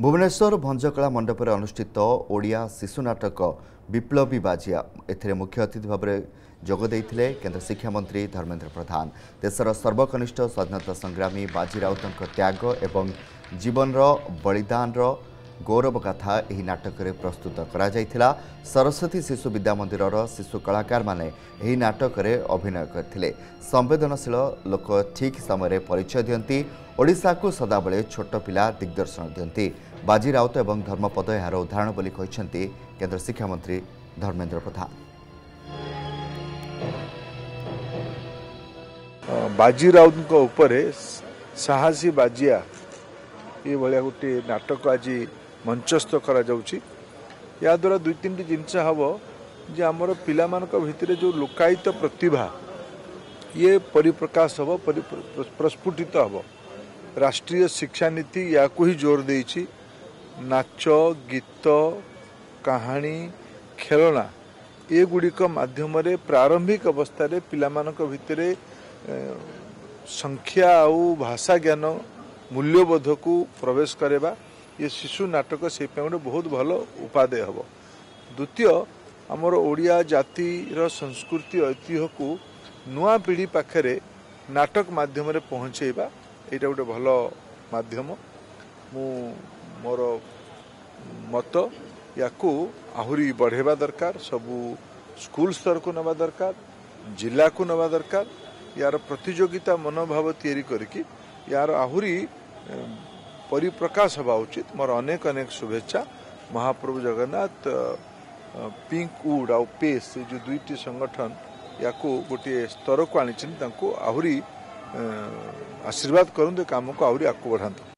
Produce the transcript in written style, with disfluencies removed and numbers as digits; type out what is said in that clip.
भुवनेश्वर भंजकला मंडप अनुष्ठित ओडिया शिशु नाटक विप्लवी बाजिया एथिरे मुख्य अतिथि भाव में जोगदे केन्द्र शिक्षा मंत्री धर्मेंद्र प्रधान देशर सर्वकनिष्ठ स्वाधीनता संग्रामी बाजी राउत त्याग एवं जीवनर बलिदान गौरव कथा यह नाटक रे प्रस्तुत करा जायथिला। सरस्वती शिशु विद्यामंदिर शिशु कलाकार माने यह नाटक रे अभिनय करथिले। संवेदनशील लोक ठीक समय परिचय दियंती, ओडिशा को सदाबले छोट पिला दिग्दर्शन दियंती। बाजी राउत एवं धर्मपद यार उदाहरण बोली कहिसेंती केंद्र शिक्षा मंत्री धर्मेंद्र प्रधान। बाजी राउत उपर साहसी बाजिया ये भाया गोटे नाटक आज मंचस्थ करा या द्वारा दुई तीन जिनस हम जे आमर पान भितर जो लुकायित प्रतिभा ये परिप्रकाश हम प्रस्फुटित हम। राष्ट्रीय शिक्षा नीति या को ही जोर दे नाच गीत कहानी खेलना ये गुड़िक मध्यम प्रारंभिक अवस्था पान भितर संख्या आउ भाषा ज्ञान मूल्यबोध को प्रवेश करवा ये शिशु नाटक से गोटे बहुत भल उपादेय हम। द्वितीय आमर ओडिया जातिर संस्कृति ऐतिह्य को नुआ पीढ़ी पाखे नाटक माध्यम पहुँचेवा ये गोटे भल माध्यम मोर मत या को आहरी बढ़ेवा दरकार। सबू स्कूल स्तर को नवा दरकार, जिला को नवा दरकार, यार प्रतियोगिता मनोभाव तैयारी करके यार आहुरी परिप्रकाश हवा उचित। मोर अनेक अनेक शुभेच्छा। महाप्रभु जगन्नाथ पिंक वुड आउ पेस जो दुईटी संगठन या को गोटे स्तर को आनी आहुरी आशीर्वाद करूँ काम को आहरी आगे बढ़ात।